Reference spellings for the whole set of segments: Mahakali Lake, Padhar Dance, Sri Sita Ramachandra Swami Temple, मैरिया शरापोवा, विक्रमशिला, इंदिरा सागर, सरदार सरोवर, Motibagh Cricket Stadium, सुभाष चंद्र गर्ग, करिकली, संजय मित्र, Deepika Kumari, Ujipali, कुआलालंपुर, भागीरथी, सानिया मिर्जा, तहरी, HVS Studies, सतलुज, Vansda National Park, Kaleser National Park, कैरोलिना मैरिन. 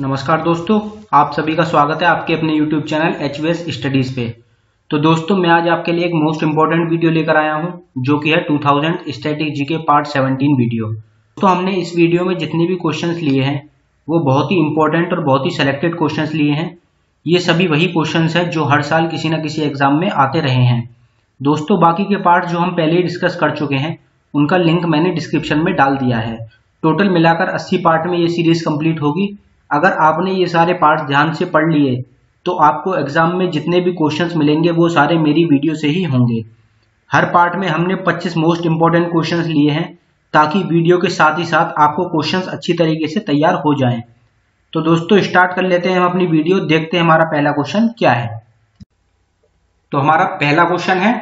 नमस्कार दोस्तों, आप सभी का स्वागत है आपके अपने YouTube चैनल HVS Studies पे। तो दोस्तों, मैं आज आपके लिए एक मोस्ट इम्पोर्टेंट वीडियो लेकर आया हूं, जो कि है 2000 स्टैटिक जीके पार्ट 17 वीडियो। तो हमने इस वीडियो में जितने भी क्वेश्चंस लिए हैं वो बहुत ही इम्पोर्टेंट और बहुत ही सेलेक्टेड क्वेश्चंस लिए हैं। ये सभी वही क्वेश्चंस हैं जो हर साल किसी न किसी एग्जाम में आते रहे हैं। दोस्तों, बाकी के पार्ट जो हम पहले ही डिस्कस कर चुके हैं उनका लिंक मैंने डिस्क्रिप्शन में डाल दिया है। टोटल मिलाकर 80 पार्ट में ये सीरीज कंप्लीट होगी। अगर आपने ये सारे पार्ट ध्यान से पढ़ लिए तो आपको एग्जाम में जितने भी क्वेश्चंस मिलेंगे वो सारे मेरी वीडियो से ही होंगे। हर पार्ट में हमने 25 मोस्ट इम्पोर्टेंट क्वेश्चंस लिए हैं ताकि वीडियो के साथ ही साथ आपको क्वेश्चंस अच्छी तरीके से तैयार हो जाएं। तो दोस्तों, स्टार्ट कर लेते हैं हम अपनी वीडियो। देखते हैं हमारा पहला क्वेश्चन क्या है। तो हमारा पहला क्वेश्चन है,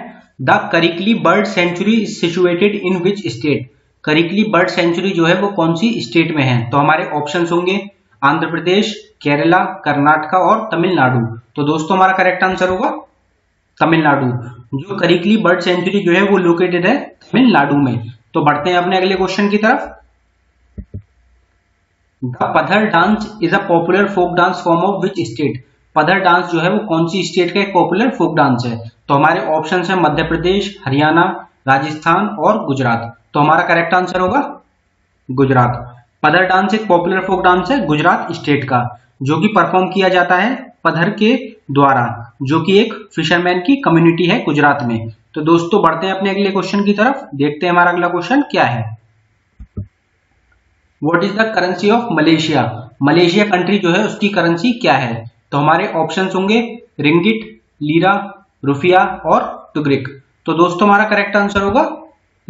the करिकली bird sanctuary is situated in which state. करिकली bird sanctuary जो है वो कौन सी स्टेट में है? तो हमारे ऑप्शन होंगे आंध्र प्रदेश, केरला, कर्नाटका और तमिलनाडु। तो दोस्तों, हमारा करेक्ट आंसर होगा तमिलनाडु। जो करिकली बर्ड सेंचुरी जो है वो लोकेटेड है तमिलनाडु में। तो बढ़ते हैं अपने अगले क्वेश्चन की तरफ। Padhar dance is a popular folk dance form of which state. Padhar dance जो है वो कौन सी स्टेट का एक पॉपुलर फोक डांस है? तो हमारे ऑप्शन है मध्य प्रदेश, हरियाणा, राजस्थान और गुजरात। तो हमारा करेक्ट आंसर होगा गुजरात। पधर डांस एक पॉपुलर फोक डांस है गुजरात स्टेट का, जो कि परफॉर्म किया जाता है पधर के द्वारा, जो कि एक फिशरमैन की कम्युनिटी है गुजरात में। तो दोस्तों, बढ़ते हैं अपने अगले क्वेश्चन की तरफ। देखते हैं हमारा अगला क्वेश्चन क्या है। What is the currency of Malaysia. Malaysia country जो है उसकी करेंसी क्या है? तो हमारे ऑप्शन होंगे रिंगिट, लीरा, रुफिया और तुगरिक। तो दोस्तों, हमारा करेक्ट आंसर होगा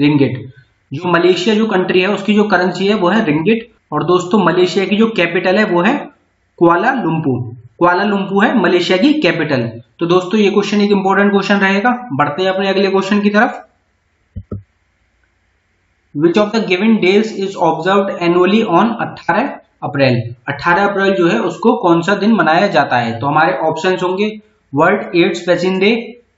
रिंगिट। जो मलेशिया जो कंट्री है उसकी जो करेंसी है वो है रिंगिट। और दोस्तों, मलेशिया की जो कैपिटल है वो है कुआलालंपुर। कुआलालंपुर है मलेशिया की कैपिटल। तो दोस्तों, ये क्वेश्चन एक इंपॉर्टेंट क्वेश्चन रहेगा। बढ़ते हैं अपने अगले क्वेश्चन की तरफ। Which of the given days is observed annually on 18 April. 18 अप्रैल जो है उसको कौन सा दिन मनाया जाता है? तो हमारे ऑप्शन होंगे world AIDS patient day,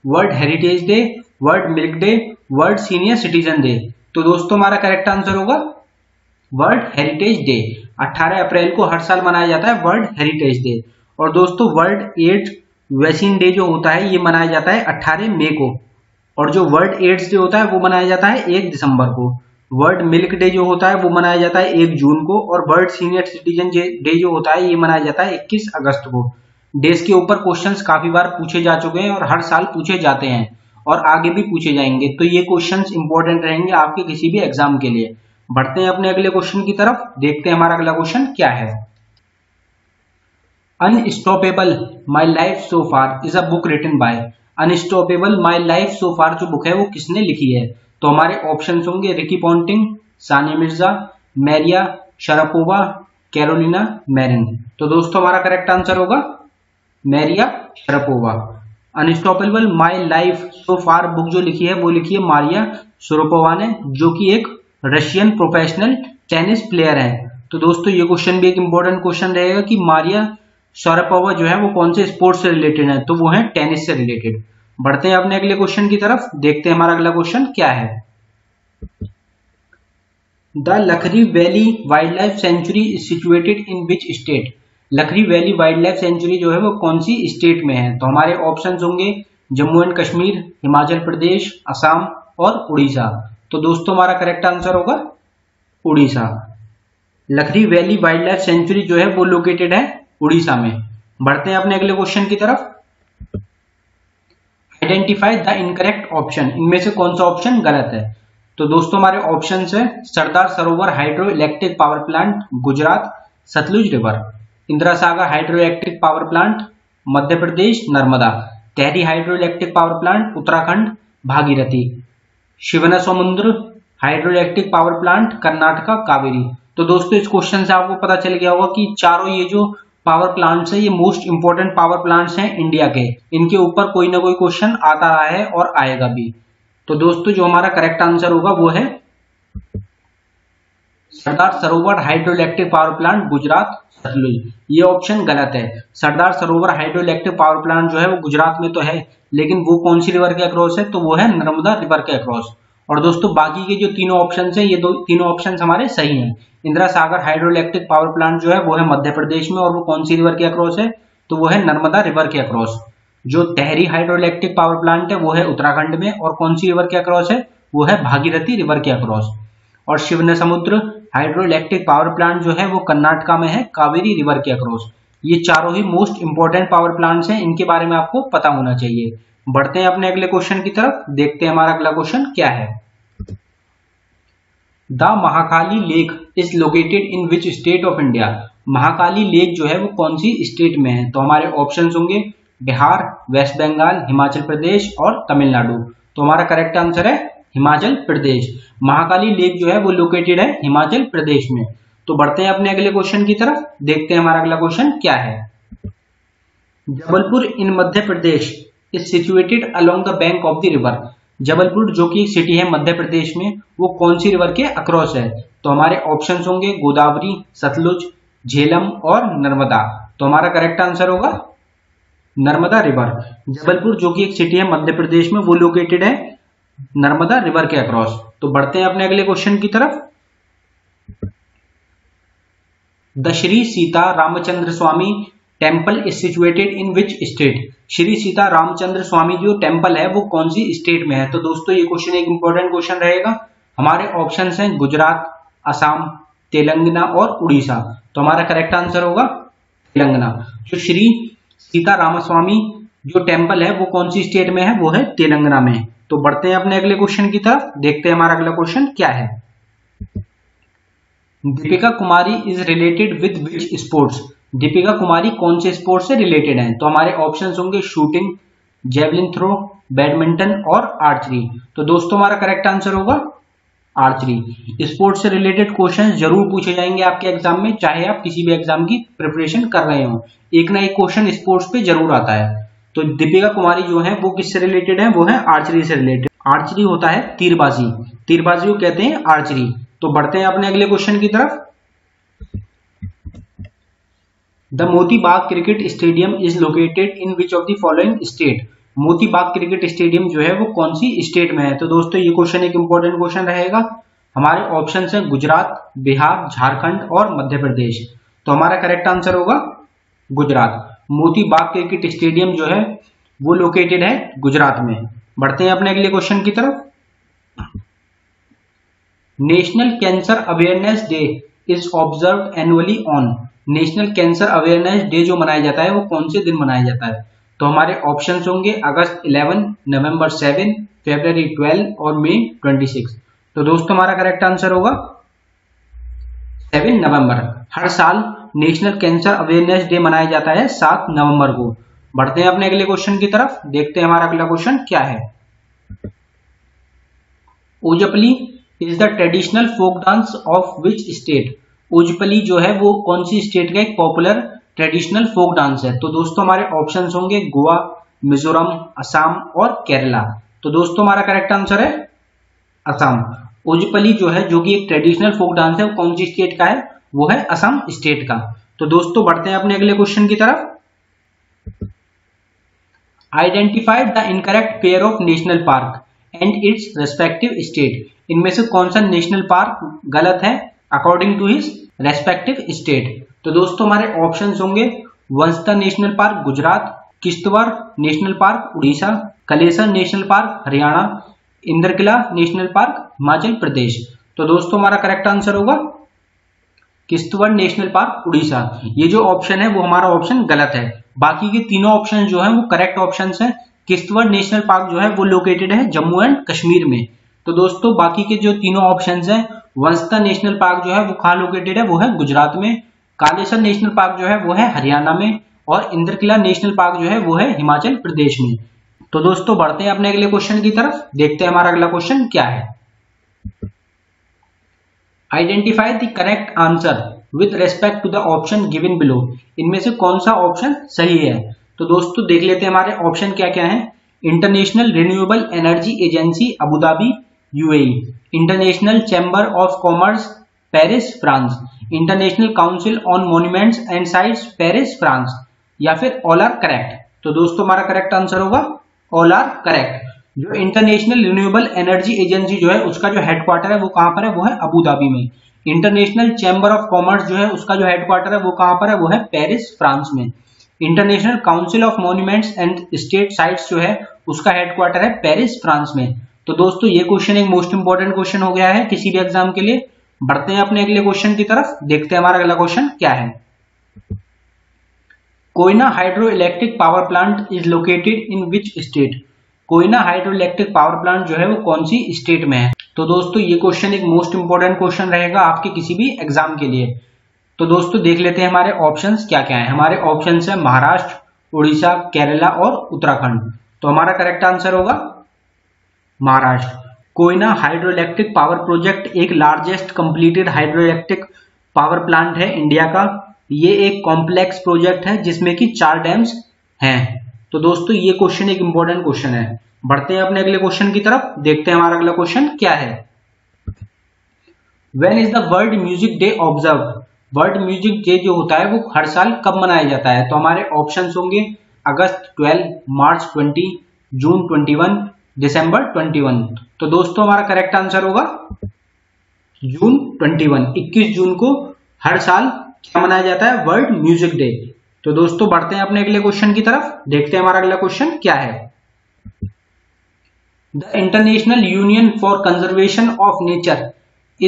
world heritage day, world milk day, world senior citizen day. तो दोस्तों, हमारा करेक्ट आंसर होगा वर्ल्ड हेरिटेज डे। 18 अप्रैल को हर साल मनाया जाता है वर्ल्ड हेरिटेज डे। और दोस्तों, वर्ल्ड एड्स वैक्सीन डे जो होता है ये मनाया जाता है 18 मई को। और जो वर्ल्ड एड्स डे होता है वो मनाया जाता है 1 दिसंबर को। वर्ल्ड मिल्क डे जो होता है वो मनाया जाता है 1 जून को। और वर्ल्ड सीनियर सिटीजन डे जो होता है ये मनाया जाता है 21 अगस्त को। डेज के ऊपर क्वेश्चन काफी बार पूछे जा चुके हैं और हर साल पूछे जाते हैं और आगे भी पूछे जाएंगे। तो ये क्वेश्चंस इंपॉर्टेंट रहेंगे आपके किसी भी एग्जाम के लिए। बढ़ते हैं अपने अगले क्वेश्चन की तरफ। देखते हैं हमारा अगला क्वेश्चन क्या है। Unstoppable my life so far is a book written by. Unstoppable my life so far जो बुक है वो किसने लिखी है? तो हमारे ऑप्शन होंगे Ricky Ponting, सानिया मिर्जा, मैरिया शरापोवा, कैरोलिना मैरिन। तो दोस्तों, हमारा करेक्ट आंसर होगा मैरिया शरापोवा। Unstoppable my life so far book जो लिखी है वो लिखी है मारिया शरापोवा ने, जो कि एक रशियन प्रोफेशनल टेनिस प्लेयर है। तो दोस्तों, ये क्वेश्चन भी एक इंपॉर्टेंट क्वेश्चन रहेगा कि मारिया शरापोवा जो है वो कौन से स्पोर्ट्स से रिलेटेड है? तो वो है टेनिस से रिलेटेड। बढ़ते हैं अपने अगले क्वेश्चन की तरफ। देखते हैं हमारा अगला क्वेश्चन क्या है। The Lakhari valley wildlife sanctuary is situated in which state. Lakhari valley wildlife sanctuary जो है वो कौन सी स्टेट में है? तो हमारे ऑप्शंस होंगे जम्मू एंड कश्मीर, हिमाचल प्रदेश, असम और उड़ीसा। तो दोस्तों, हमारा करेक्ट आंसर होगा Orissa. Lakhari valley wildlife sanctuary जो है वो लोकेटेड है उड़ीसा में। बढ़ते हैं अपने अगले क्वेश्चन की तरफ। Identify the incorrect option. इनमें से कौन सा ऑप्शन गलत है? तो दोस्तों, हमारे ऑप्शन है सरदार सरोवर hydro electric power plant Gujarat, सतलुज river, इंदिरा सागर hydroelectric power plant Madhya Pradesh Narmada, तहरी hydroelectric power plant Uttarakhand भागीरथी, Shivasamudra hydroelectric power plant Karnataka Kaveri. तो दोस्तों, इस क्वेश्चन से आपको पता चल गया होगा कि चारों ये जो पावर प्लांट्स है ये मोस्ट इंपॉर्टेंट पावर प्लांट्स हैं इंडिया के। इनके ऊपर कोई ना कोई क्वेश्चन आता रहा है और आएगा भी। तो दोस्तों, जो हमारा करेक्ट आंसर होगा वो है सरदार सरोवर hydroelectric power plant Gujarat, सतलुज। ये ऑप्शन गलत है। सरदार सरोवर hydroelectric power plant जो है वो गुजरात में तो है, लेकिन वो कौन सी रिवर के अक्रॉस है? तो वो है नर्मदा रिवर के अक्रॉस। और दोस्तों बाकी के जो तीनों ऑप्शन हैं, ये तीनों ऑप्शन हमारे सही हैं। इंदिरा सागर hydro electric power plant जो है वो है मध्य प्रदेश में, और वो कौन सी रिवर के अक्रॉस है, तो वो है नर्मदा रिवर के अक्रॉस। जो Tehri hydro electric power plant है वो है उत्तराखंड में, और कौन सी रिवर के अक्रॉस है, वो है भागीरथी रिवर के अक्रॉस। और Shivasamudra hydro electric power plant जो है वो कर्नाटका में है, कावेरी रिवर के अक्रॉस। ये चारों ही मोस्ट इंपॉर्टेंट पावर प्लांट्स हैं, इनके बारे में आपको पता होना चाहिए। बढ़ते हैं अपने अगले क्वेश्चन की तरफ, देखते हैं हमारा अगला क्वेश्चन क्या है। The Mahakali lake is located in which state of India. Mahakali lake जो है वो कौन सी स्टेट में है, तो हमारे ऑप्शंस होंगे बिहार, वेस्ट बंगाल, हिमाचल प्रदेश और तमिलनाडु। तो हमारा करेक्ट आंसर है हिमाचल प्रदेश। महाकाली लेक जो है वो लोकेटेड है हिमाचल प्रदेश में। तो बढ़ते हैं अपने अगले क्वेश्चन की तरफ, देखते हैं हमारा अगला क्वेश्चन क्या है। Jabalpur in Madhya Pradesh is situated along the bank of the river. Jabalpur जो कि सिटी है मध्य प्रदेश में, वो कौन सी रिवर के अक्रॉस है, तो हमारे ऑप्शंस होंगे गोदावरी, सतलुज, झेलम और नर्मदा। तो हमारा करेक्ट आंसर होगा नर्मदा रिवर। जबलपुर जो कि एक सिटी है मध्य प्रदेश में, वो लोकेटेड है नर्मदा रिवर के अक्रॉस। तो बढ़ते हैं अपने अगले क्वेश्चन की तरफ। The Shri Sita Ramachandra Swamy temple is situated in which state. Shri Sita Ramachandra Swamy जो टेम्पल है वो कौन सी स्टेट में है, तो दोस्तों ये क्वेश्चन एक इंपॉर्टेंट क्वेश्चन रहेगा। हमारे ऑप्शंस हैं गुजरात, असम, तेलंगाना और उड़ीसा। तो हमारा करेक्ट आंसर होगा तेलंगाना। जो श्री सीता रामस्वामी जो टेम्पल है वो कौन सी स्टेट में है, वो है तेलंगाना में। तो बढ़ते हैं अपने अगले क्वेश्चन की तरफ, देखते हैं हमारा अगला क्वेश्चन क्या है। Deepika Kumari is related with which sports. Deepika Kumari कौन से स्पोर्ट्स से रिलेटेड हैं, तो हमारे ऑप्शंस होंगे शूटिंग, जेवलिन थ्रो, बैडमिंटन और आर्चरी। तो दोस्तों हमारा करेक्ट आंसर होगा आर्चरी। स्पोर्ट्स से रिलेटेड क्वेश्चन जरूर पूछे जाएंगे आपके एग्जाम में, चाहे आप किसी भी एग्जाम की प्रिपरेशन कर रहे हो, एक ना एक क्वेश्चन स्पोर्ट्स पे जरूर आता है। तो दीपिका कुमारी जो है वो किससे रिलेटेड है, वो है आर्चरी से रिलेटेड। आर्चरी होता है तीरबाजी, तीरबाजी को कहते हैं आर्चरी। तो बढ़ते हैं अपने अगले क्वेश्चन की तरफ। The Motibagh cricket stadium is located in which of the following state. Motibagh cricket stadium जो है वो कौन सी स्टेट में है, तो दोस्तों ये क्वेश्चन एक इंपॉर्टेंट क्वेश्चन रहेगा। हमारे ऑप्शन है गुजरात, बिहार, झारखंड और मध्य प्रदेश। तो हमारा करेक्ट आंसर होगा गुजरात। मोतीबाग क्रिकेट स्टेडियम जो है वो लोकेटेड है गुजरात में। बढ़ते हैं अपने अगले क्वेश्चन की तरफ। National cancer awareness day is observed annually on. National cancer awareness day जो मनाया जाता है वो कौन से दिन मनाया जाता है, तो हमारे ऑप्शंस होंगे अगस्त 11, नवंबर 7, फरवरी 12 और मई 26। तो दोस्तों हमारा करेक्ट आंसर होगा 7 नवंबर। हर साल नेशनल कैंसर अवेयरनेस डे मनाया जाता है 7 नवंबर को। बढ़ते हैं अपने अगले क्वेश्चन की तरफ, देखते हैं हमारा अगला क्वेश्चन क्या है। उजपली is the traditional folk dance of which state. उजपली जो है वो कौन सी स्टेट का एक पॉपुलर ट्रेडिशनल फोक डांस है, तो दोस्तों हमारे ऑप्शंस होंगे गोवा, मिजोरम, असम और केरला। तो दोस्तों हमारा करेक्ट आंसर है असम। उजपली जो कि एक ट्रेडिशनल फोक डांस है, वो कौन सी स्टेट का है, वो है असम स्टेट का। तो दोस्तों बढ़ते हैं अपने अगले क्वेश्चन की तरफ। Identify the incorrect pair of national park and its respective state. इनमें से कौन सा नेशनल पार्क गलत है according to his respective state. तो दोस्तों हमारे ऑप्शंस होंगे Vansda national park Gujarat, Kishtwar national park Orissa, Kalesar national park Haryana, Indrakila national park Himachal Pradesh. तो दोस्तों हमारा करेक्ट आंसर होगा किश्तवाड़ नेशनल पार्क उड़ीसा। ये जो ऑप्शन है वो हमारा ऑप्शन गलत है, बाकी के तीनों ऑप्शन जो है वो करेक्ट ऑप्शंस हैं। किश्तवाड़ नेशनल पार्क जो है वो लोकेटेड है जम्मू एंड कश्मीर में। तो दोस्तों बाकी के जो तीनों ऑप्शंस हैं, वंसदा नेशनल पार्क जो है वो कहाँ लोकेटेड है, वो है गुजरात में, कालेसर नेशनल पार्क जो है वो है हरियाणा में और इंद्रकिला नेशनल पार्क जो है वो है हिमाचल प्रदेश में। तो दोस्तों बढ़ते हैं अपने अगले क्वेश्चन की तरफ, देखते हैं हमारा अगला क्वेश्चन क्या है। Identify the correct answer with respect to the option given below. इनमें से कौन सा ऑप्शन सही है, तो दोस्तों देख लेते हैं हमारे ऑप्शन क्या क्या हैं। International renewable energy agency Abu Dhabi UAE, international chamber of commerce Paris France, international council on monuments and sites Paris France या फिर ऑल आर करेक्ट। तो दोस्तों हमारा करेक्ट आंसर होगा ऑल आर करेक्ट। जो इंटरनेशनल रिन्यूएबल एनर्जी एजेंसी जो है उसका जो हेडक्वार्टर है वो कहाँ पर है, वो है अबू धाबी में। इंटरनेशनल चैम्बर ऑफ कॉमर्स जो है उसका जो हेडक्वार्टर है वो कहाँ पर है, वो है पेरिस फ्रांस में। International council of monuments and state sites जो है उसका हेडक्वार्टर है पेरिस फ्रांस में। तो दोस्तों ये क्वेश्चन एक मोस्ट इंपॉर्टेंट क्वेश्चन हो गया है किसी भी एग्जाम के लिए। बढ़ते हैं अपने अगले क्वेश्चन की तरफ, देखते हैं हमारा अगला क्वेश्चन क्या है। Koyna hydroelectric power plant is located in which state. Koyna hydroelectric power plant जो है वो कौन सी स्टेट में है। तो दोस्तों ये क्वेश्चन एक मोस्ट इंपॉर्टेंट क्वेश्चन रहेगा आपके किसी भी एग्जाम के लिए। तो दोस्तों देख लेते हैं हमारे ऑप्शंस क्या क्या हैं। हमारे ऑप्शंस है महाराष्ट्र, उड़ीसा, केरला और उत्तराखंड। तो हमारा करेक्ट आंसर होगा Maharashtra. Koyna hydroelectric power project एक largest completed hydroelectric power plant है इंडिया का। ये एक कॉम्प्लेक्स प्रोजेक्ट है जिसमें कि 4 डैम्स हैं। तो दोस्तों ये क्वेश्चन एक इंपॉर्टेंट क्वेश्चन है। बढ़ते हैं अपने अगले क्वेश्चन की तरफ, देखते हैं हमारा अगला क्वेश्चन क्या है। When is the world music day observe. World music day जो होता है वो हर साल कब मनाया जाता है। तो हमारे ऑप्शंस होंगे अगस्त 12, मार्च 20, जून 21, दिसंबर 21। तो दोस्तों हमारा करेक्ट आंसर होगा जून 21। 21 जून को हर साल क्या मनाया जाता है, वर्ल्ड म्यूजिक डे। तो दोस्तों बढ़ते हैं अपने अगले क्वेश्चन की तरफ, देखते हैं हमारा अगला क्वेश्चन क्या है। The international union for conservation of nature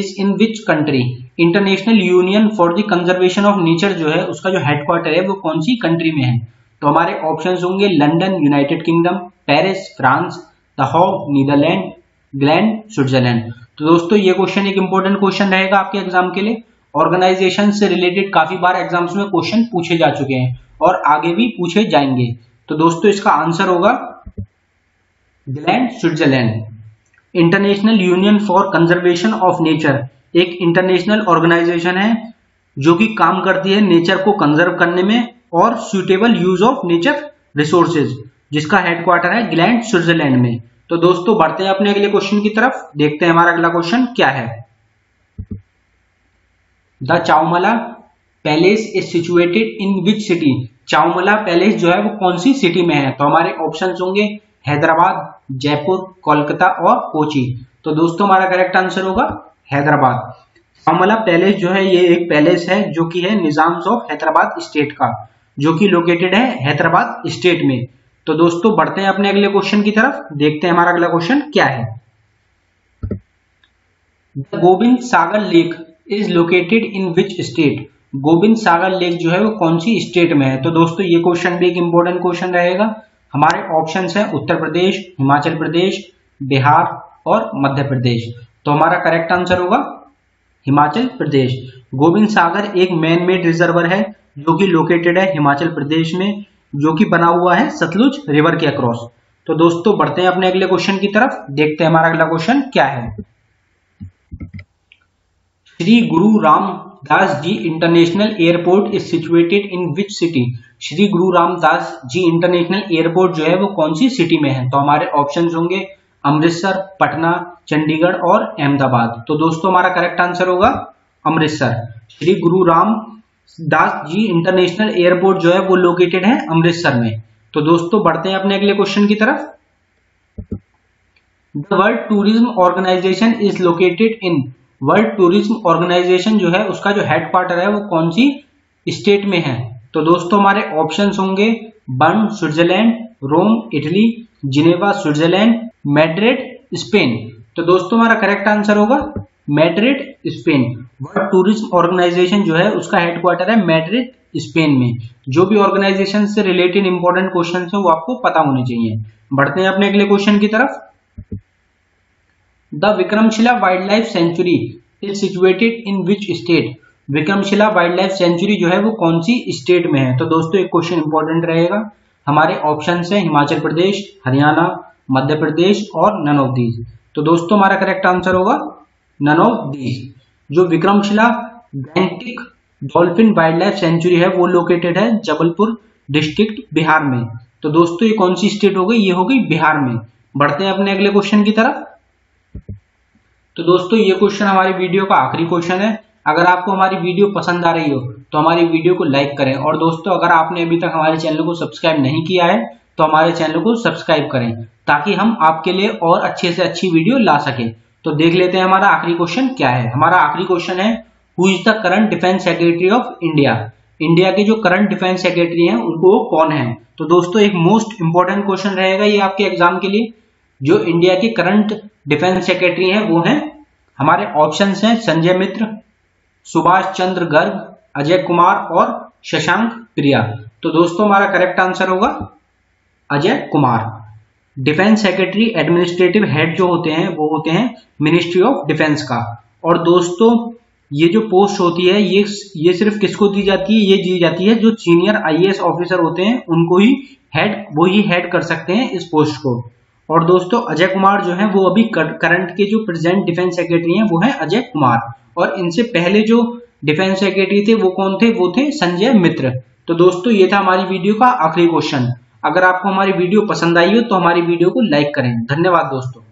is in which country. International union for the conservation of nature जो है उसका जो हेडक्वार्टर है वो कौन सी कंट्री में है। तो हमारे ऑप्शंस होंगे London United Kingdom, Paris France, the Hague Netherland, Gland Switzerland. तो दोस्तों ये क्वेश्चन एक इंपॉर्टेंट क्वेश्चन रहेगा आपके एग्जाम के लिए। ऑर्गेनाइजेशन से रिलेटेड काफी बार एग्जाम्स में क्वेश्चन पूछे जा चुके हैं और आगे भी पूछे जाएंगे। तो दोस्तों इसका आंसर होगा Gland Switzerland. International union for conservation of nature एक इंटरनेशनल ऑर्गेनाइजेशन है जो कि काम करती है नेचर को कंजर्व करने में और suitable use of nature resources, जिसका हेडक्वार्टर है ग्लैंड स्विट्जरलैंड में। तो दोस्तों बढ़ते हैं अपने अगले क्वेश्चन की तरफ, देखते हैं हमारा अगला क्वेश्चन क्या है। The Chowmahalla palace is situated in which city. Chowmahalla palace जो है वो कौन सी सिटी में है। तो हमारे ऑप्शंस होंगे हैदराबाद, जयपुर, कोलकाता और कोची। तो दोस्तों हमारा करेक्ट आंसर होगा हैदराबाद। चाउमला पैलेस जो है ये एक पैलेस है जो कि है निजाम्स ऑफ हैदराबाद स्टेट का, जो कि लोकेटेड है हैदराबाद स्टेट में। तो दोस्तों बढ़ते हैं अपने अगले क्वेश्चन की तरफ, देखते हैं हमारा अगला क्वेश्चन क्या है। The Gobind Sagar lake is located in which state. Gobind Sagar lake जो है वो कौन सी स्टेट में है। तो दोस्तों ये क्वेश्चन भी एक इंपॉर्टेंट क्वेश्चन रहेगा। हमारे ऑप्शंस हैं उत्तर प्रदेश, हिमाचल प्रदेश, बिहार और मध्य प्रदेश। तो हमारा करेक्ट आंसर होगा हिमाचल प्रदेश। गोविंद सागर एक मैन मेड रिजर्वर है जो कि लोकेटेड है हिमाचल प्रदेश में, जो कि बना हुआ है सतलुज रिवर के अक्रॉस। तो दोस्तों बढ़ते हैं अपने अगले क्वेश्चन की तरफ, देखते हैं हमारा अगला क्वेश्चन क्या है। Shri Guru Ramdas ji international airport is situated in which city. Shri Guru Ramdas ji international airport जो है वो कौन सी सिटी में है। तो हमारे ऑप्शंस होंगे अमृतसर, पटना, चंडीगढ़ और अहमदाबाद। तो दोस्तों हमारा करेक्ट आंसर होगा अमृतसर। श्री गुरु रामदास जी इंटरनेशनल एयरपोर्ट जो है वो लोकेटेड है अमृतसर में। तो दोस्तों बढ़ते हैं अपने अगले क्वेश्चन की तरफ। The world tourism organisation is located in. World tourism organisation जो है उसका जो हेडक्वार्टर है वो कौन सी स्टेट में है। तो दोस्तों हमारे ऑप्शंस होंगे Bern Switzerland, Rome Italy, Geneva Switzerland, Madrid Spain. तो दोस्तों हमारा करेक्ट आंसर होगा Madrid Spain. World tourism organisation जो है उसका हेडक्वार्टर है मैड्रिड स्पेन में। जो भी ऑर्गेनाइजेशन से रिलेटेड इंपॉर्टेंट क्वेश्चन है वो आपको पता होने चाहिए। बढ़ते हैं अपने अगले क्वेश्चन की तरफ। The विक्रमशिला wildlife sanctuary is situated in which state. विक्रमशिला wildlife sanctuary जो है वो कौन सी स्टेट में है। तो दोस्तों एक क्वेश्चन इंपॉर्टेंट रहेगा। हमारे ऑप्शंस हैं हिमाचल प्रदेश, हरियाणा, मध्य प्रदेश और नन ऑफ दीज। तो दोस्तों हमारा करेक्ट आंसर होगा नन ऑफ दीज। जो विक्रमशिला gangetic dolphin wildlife sanctuary है वो लोकेटेड है जबलपुर डिस्ट्रिक्ट, बिहार में। तो दोस्तों ये कौन सी स्टेट हो गई, ये हो गई बिहार में। बढ़ते हैं अपने अगले क्वेश्चन की तरफ। तो दोस्तों ये क्वेश्चन हमारी वीडियो का आखिरी क्वेश्चन है। अगर आपको हमारी वीडियो पसंद आ रही हो तो हमारी वीडियो को लाइक करें, और दोस्तों अगर आपने अभी तक हमारे चैनल को सब्सक्राइब नहीं किया है तो हमारे चैनल को सब्सक्राइब करें ताकि हम आपके लिए और अच्छे से अच्छी वीडियो ला सकें। तो देख लेते हैं हमारा आखिरी क्वेश्चन क्या है। हमारा आखिरी क्वेश्चन है who is the current defence secretary of India. India के जो करंट डिफेंस सेक्रेटरी हैं उनको कौन है। तो दोस्तों एक मोस्ट इंपॉर्टेंट क्वेश्चन रहेगा ये आपके एग्जाम के लिए। जो इंडिया के करंट डिफेंस सेक्रेटरी हैं वो हैं, हमारे ऑप्शंस हैं संजय मित्र, सुभाष चंद्र गर्ग, अजय कुमार और शशांक प्रिया। तो दोस्तों हमारा करेक्ट आंसर होगा Ajay Kumar. Defence secretary administrative head जो होते हैं वो होते हैं मिनिस्ट्री ऑफ डिफेंस का। और दोस्तों ये जो पोस्ट होती है ये सिर्फ किसको दी जाती है, ये दी जाती है जो सीनियर आईएएस ऑफिसर होते हैं उनको ही हेड, वो ही हेड कर सकते हैं इस पोस्ट को। और दोस्तों अजय कुमार जो है वो अभी करंट के जो प्रेजेंट डिफेंस सेक्रेटरी हैं वो है अजय कुमार। और इनसे पहले जो डिफेंस सेक्रेटरी थे वो कौन थे, वो थे संजय मित्र। तो दोस्तों ये था हमारी वीडियो का आखिरी क्वेश्चन। अगर आपको हमारी वीडियो पसंद आई हो तो हमारी वीडियो को लाइक करें। धन्यवाद दोस्तों।